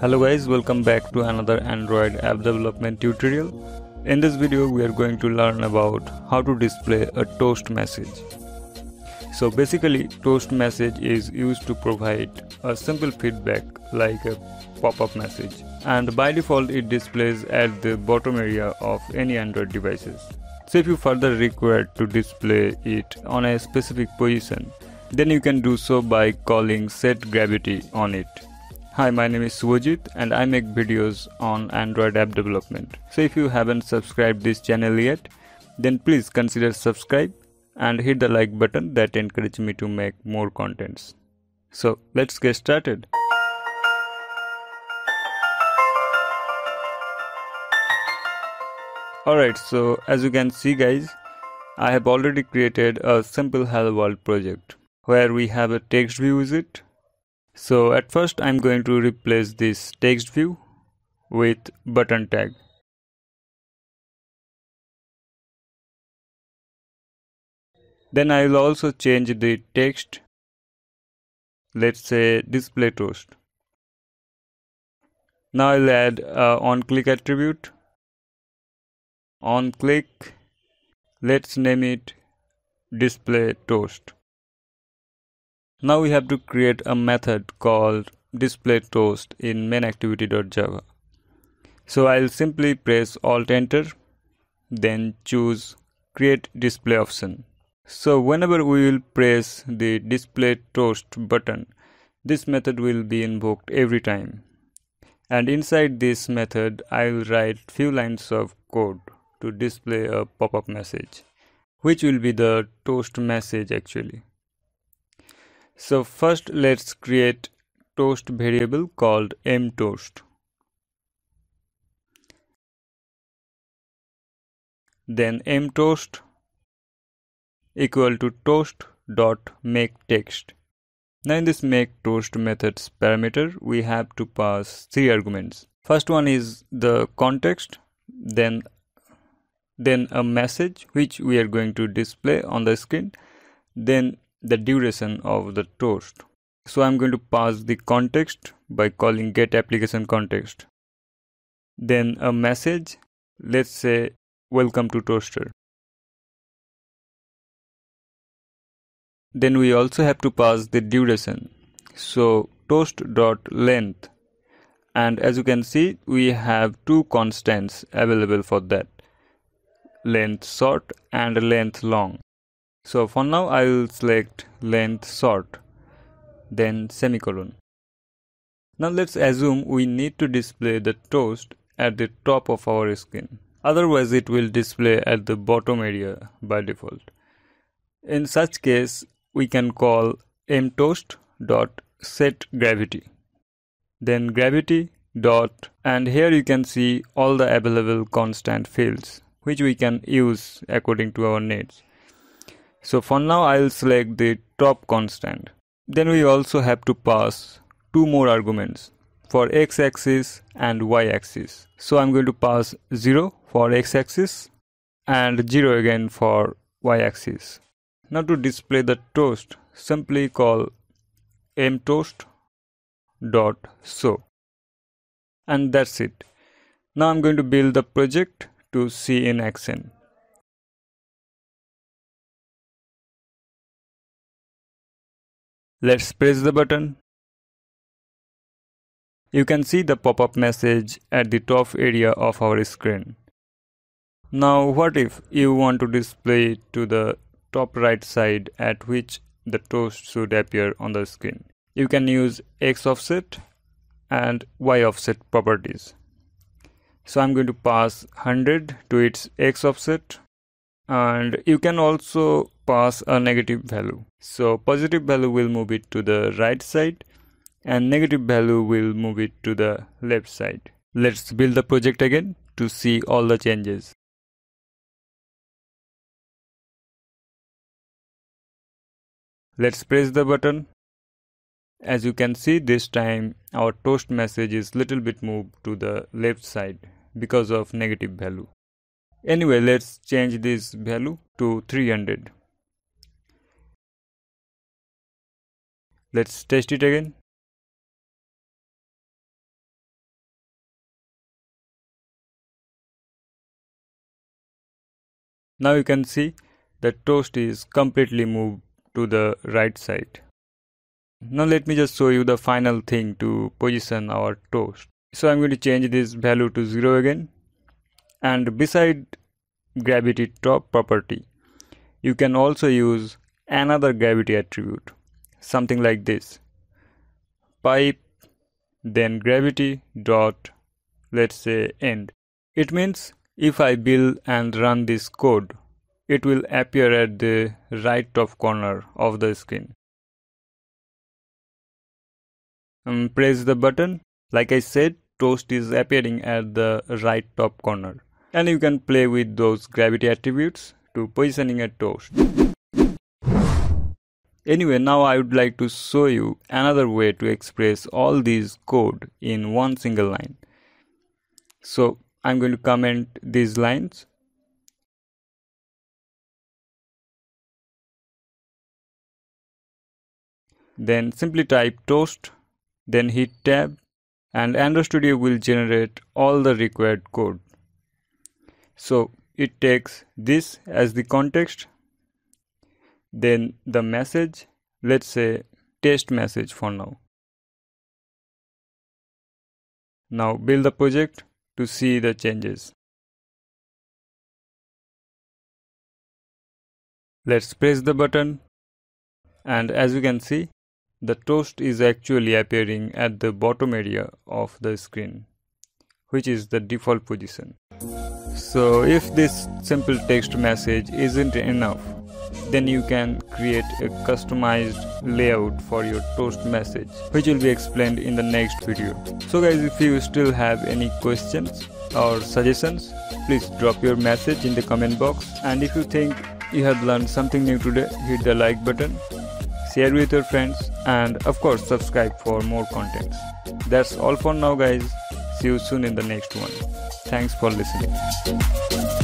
Hello guys, welcome back to another Android app development tutorial. In this video we are going to learn about how to display a toast message. So basically toast message is used to provide a simple feedback like a pop-up message, and by default it displays at the bottom area of any Android devices. So if you further require to display it on a specific position, then you can do so by calling setGravity on it. Hi, my name is Subhojit and I make videos on Android app development. So if you haven't subscribed this channel yet, then please consider subscribe and hit the like button, that encourages me to make more contents. So let's get started. Alright, so as you can see guys, I have already created a simple hello world project where we have a text view widget. So at first I'm going to replace this text view with button tag. Then I will also change the text, let's say display toast. Now I'll add a on-click attribute. On click, let's name it display toast. Now we have to create a method called display toast in MainActivity.java. So I'll simply press Alt-Enter, then choose create display option. So whenever we will press the display toast button, this method will be invoked every time. And inside this method, I'll write few lines of code to display a pop-up message, which will be the toast message actually. So first let's create toast variable called mToast. Then mToast equal to toast dot makeText. Now in this makeToast method's parameter we have to pass three arguments. First one is the context, then a message which we are going to display on the screen, then the duration of the toast. So I'm going to pass the context by calling getApplicationContext, then a message, let's say welcome to toaster. Then we also have to pass the duration, so toast.length, and as you can see we have two constants available for that, length short and length long. So for now I will select length short, then semicolon. Now let's assume we need to display the toast at the top of our screen, otherwise it will display at the bottom area by default. In such case we can call mToast.setGravity, then gravity dot, and here you can see all the available constant fields which we can use according to our needs. So for now I'll select the top constant. Then we also have to pass two more arguments for x-axis and y-axis. So I'm going to pass 0 for x-axis and 0 again for y-axis. Now to display the toast, simply call mToast.show, and that's it. Now I'm going to build the project to see in action. Let's press the button. You can see the pop-up message at the top area of our screen. Now what if you want to display it to the top right side at which the toast should appear on the screen? You can use X offset and Y offset properties. So I'm going to pass 100 to its X offset, and you can also pass a negative value. So positive value will move it to the right side and negative value will move it to the left side. Let's build the project again to see all the changes. Let's press the button. As you can see, this time our toast message is little bit moved to the left side because of negative value. Anyway, let's change this value to 300. Let's test it again. Now you can see that Toast is completely moved to the right side. Now let me just show you the final thing to position our Toast. So I'm going to change this value to 0 again, and beside gravity top property you can also use another gravity attribute, something like this: pipe, then gravity dot, let's say, end. It means if I build and run this code, it will appear at the right top corner of the screen. And press the button. Like I said, Toast is appearing at the right top corner, and you can play with those gravity attributes to positioning a Toast. Anyway, now I would like to show you another way to express all these code in one single line. So I'm going to comment these lines. Then simply type Toast, then hit tab, and Android Studio will generate all the required code. So it takes this as the context, then the message, let's say test message for now. Now build the project to see the changes. Let's press the button, and as you can see, the Toast is actually appearing at the bottom area of the screen, which is the default position. So if this simple text message isn't enough, then you can create a customized layout for your Toast message, which will be explained in the next video. So guys, if you still have any questions or suggestions, please drop your message in the comment box. And if you think you have learned something new today, hit the like button, share with your friends, and of course subscribe for more contents. That's all for now guys. See you soon in the next one. Thanks for listening.